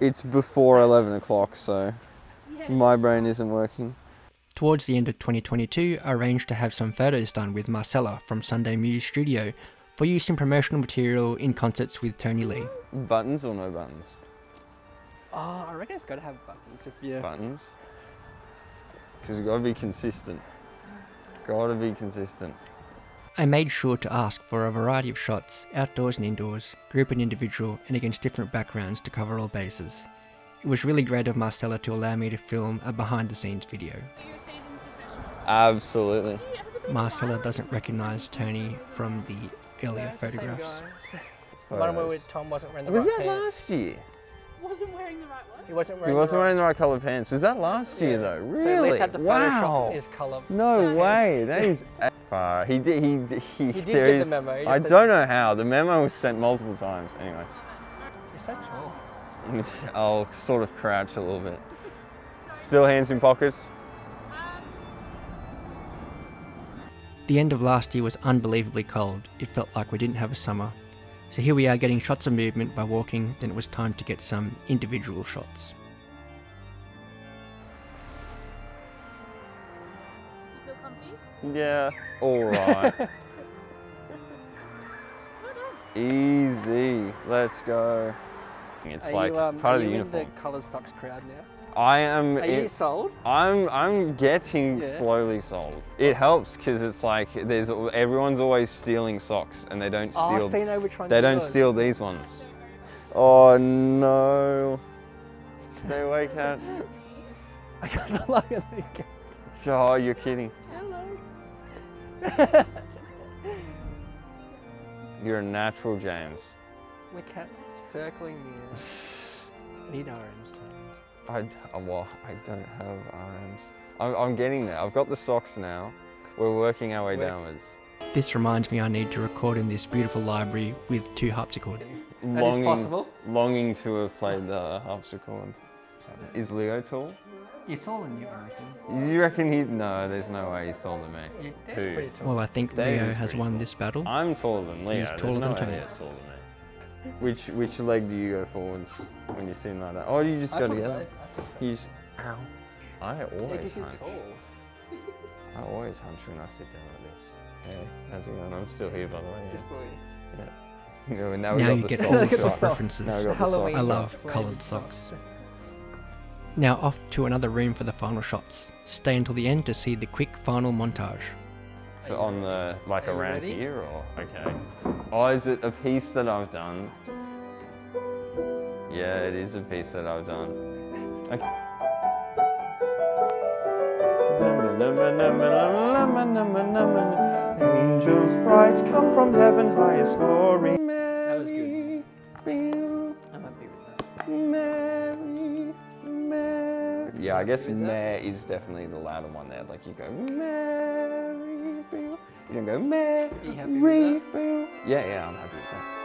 It's before 11 o'clock, so my brain isn't working. Towards the end of 2022, I arranged to have some photos done with Marcella from Sunday Muse Studio for use in promotional material in concerts with Tony Lee. Buttons or no buttons? Oh, I reckon it's got to have buttons. Buttons? Because you've got to be consistent. Got to be consistent. I made sure to ask for a variety of shots, outdoors and indoors, group and individual, and against different backgrounds to cover all bases. It was really great of Marcella to allow me to film a behind-the-scenes video. Are you a seasoned professional? Absolutely. Marcella doesn't recognise Tony from the earlier photographs. The one where Tom wasn't wearing the right pants. Was that last year? Wasn't wearing the right one? He wasn't wearing the right coloured pants. Was that last year though? Really? So at least had the Photoshop his colour. No way. That is. He did get the memo. I don't know how. The memo was sent multiple times. Anyway. You're so tall. I'll sort of crouch a little bit. Still hands in pockets. The end of last year was unbelievably cold. It felt like we didn't have a summer. So here we are getting shots of movement by walking, then it was time to get some individual shots. You feel comfy? Yeah, alright. Easy, let's go. It's like part of the uniform. Are you in the coloured stocks crowd now? I am. Are you sold? I'm getting slowly sold. It helps because it's like everyone's always stealing socks and they don't steal. Oh, so you know which ones they don't steal these ones. Oh no! Stay away, cat. I got a look at the cat. Oh, you're kidding. Hello. You're a natural, James. The cat's circling me. I need RMs. I don't have RMs. I'm getting there. I've got the socks now. We're working our way downwards. This reminds me I need to record in this beautiful library with two harpsichord. That is possible. Longing to have played the harpsichord. Is Leo tall? He's taller than you, I reckon. You reckon he... No, there's no way he's taller than me. Yeah, that's pretty tall. Well, I think Leo has won this battle. I'm taller than Leo. He's taller than Tony. Which leg do you go forwards when you're sitting like that? Oh, you just go together. You just, ow. I always hunch when I sit down like this. Hey, how's it going? I'm still here, by the way. Yeah. Yeah. Now you get all the sock references. I love coloured socks. Now off to another room for the final shots. Stay until the end to see the quick final montage. So on the, like around here or? Okay. Oh, is it a piece that I've done? Yeah, it is a piece that I've done. Okay. Angels' brides come from heaven, highest glory. That was good. I'm happy with that. Mary. Yeah, I guess Mary is definitely the louder one there. Like you go, Mary. You don't go, Mary. Yeah, I'm happy with that.